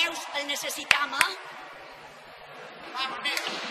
Neus, el necessitam, eh? Vamos, Neus.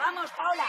¡Vamos, Paula!